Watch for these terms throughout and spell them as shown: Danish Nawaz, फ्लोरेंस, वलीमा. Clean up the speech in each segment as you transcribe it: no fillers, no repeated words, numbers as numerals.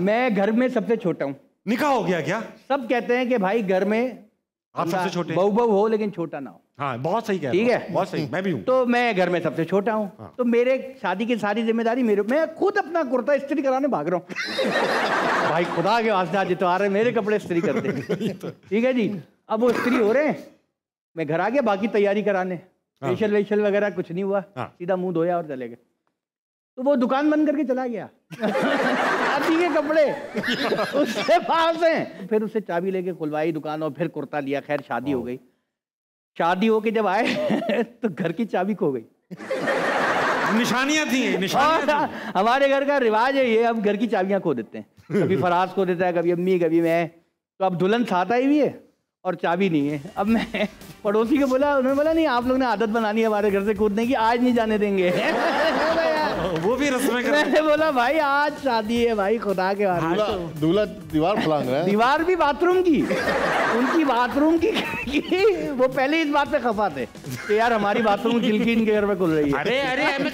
मैं घर में सबसे छोटा हूँ। निकाह हो गया क्या? सब कहते हैं कि भाई घर में आप सबसे छोटे, बहू बहू हो लेकिन छोटा ना हो। हाँ, बहुत सही कह रहे हो, ठीक है, बहुत सही। मैं भी हूँ, तो मैं घर में सबसे छोटा हूँ। हाँ। तो मेरे शादी की सारी जिम्मेदारी मेरे, मैं खुद अपना कुर्ता इस्त्री कराने भाग रहा हूँ। भाई खुदा के वास्ते आज तो आ रहे मेरे कपड़े इस्त्री करते, ठीक है जी। अब वो इस्त्री हो रहे हैं, मैं घर आ गया बाकी तैयारी कराने, फेशियल वेशियल वगैरह कुछ नहीं हुआ, सीधा मुंह धोया और चले गए। तो वो दुकान बंद करके चला गया, अभी के कपड़े उसके पास हैं। फिर उससे चाबी लेके खुलवाई दुकान और फिर कुर्ता लिया। खैर शादी हो गई, शादी होके जब आए तो घर की चाबी खो गई। निशानियां थी, निशानियां। हमारे घर का रिवाज है ये, अब घर की चाबियां खो देते हैं, कभी फराज खो देता है, कभी अम्मी, कभी मैं। तो अब दुल्हन साथ आई हुई है और चाबी नहीं है। अब मैं पड़ोसी को बोला, उन्होंने बोला नहीं आप लोग ने आदत बनानी है हमारे घर से कूदने की, आज नहीं जाने देंगे। वो भी रस्में कर, मैंने बोला भाई आज शादी है भाई खुदा के बारे। दूल्हा दीवार फलांग रहा है, दीवार भी बाथरूम की। उनकी बाथरूम की वो पहले इस बात पे खफा थे कि यार हमारी बाथरूम खिड़की इनके घर पे खुल रही है। अरे अरे,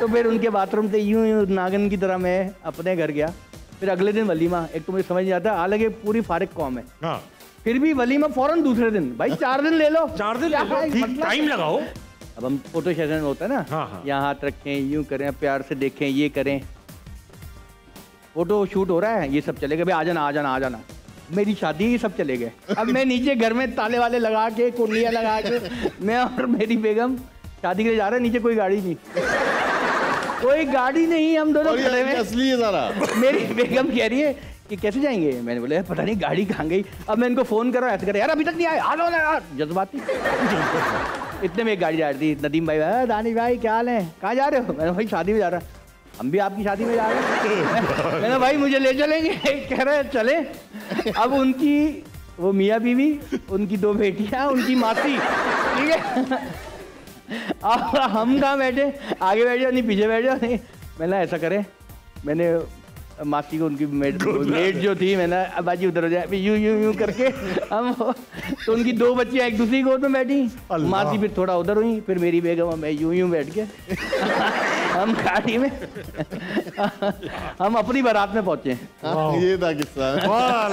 तो फिर उनके बाथरूम से यूं यूं नागिन की तरह मैं अपने घर गया। फिर अगले दिन वलीमा, एक तो मुझे समझ नहीं आता, हालांकि पूरी फारिग कौम है, फिर भी वलीमा फौरन दूसरे दिन। भाई 4 दिन ले लो, 4 दिन टाइम लगाओ। अब हम फोटो सेशन होता है ना, यहाँ हाथ रखें, यूं करें, प्यार से देखें, ये करें, फोटो शूट हो रहा है, ये सब चले गए। भाई आ जाना आ जाना आ जाना, मेरी शादी ही सब चले गए। अब मैं नीचे घर में ताले वाले लगा के, कुंडलियाँ लगा के, मैं और मेरी बेगम शादी के लिए जा रहे हैं। नीचे कोई गाड़ी नहीं, कोई गाड़ी नहीं, हम दोनों खड़े हैं। असली है, मेरी बेगम कह रही है कि कैसे जाएंगे। मैंने बोला पता नहीं गाड़ी कहाँ गई। अब मैं इनको फ़ोन कर रहा हूँ, ऐसे करे यार अभी तक नहीं आए, आ जाओ ना यार, जज्बाती। इतने में एक गाड़ी जा रही थी, नदीम भाई, दानिश भाई क्या हाल है, कहाँ जा रहे हो? मैंने भाई शादी में जा रहा, हम भी आपकी शादी में जा रहे हैं। मैंने भाई मुझे ले चलेंगे, कह रहे चले। अब उनकी वो मियाँ बीवी, उनकी 2 बेटियाँ, उनकी मासी, ठीक है। अब हम कहाँ बैठे, आगे बैठ जाओ नहीं पीछे बैठ जाओ नहीं। मैंने ऐसा करे, मैंने मासी को उनकी मेट जो थी, मैंने बाजी उधर हो जाए, यूं यूं यूं करके हम, तो उनकी 2 बच्चियां एक दूसरी गोद में बैठी, मासी फिर थोड़ा उधर हुई, फिर मेरी बेगम और मैं यूं यूं बैठ के हम गाड़ी में हम अपनी बारात में पहुंचे। ये था किस्सा।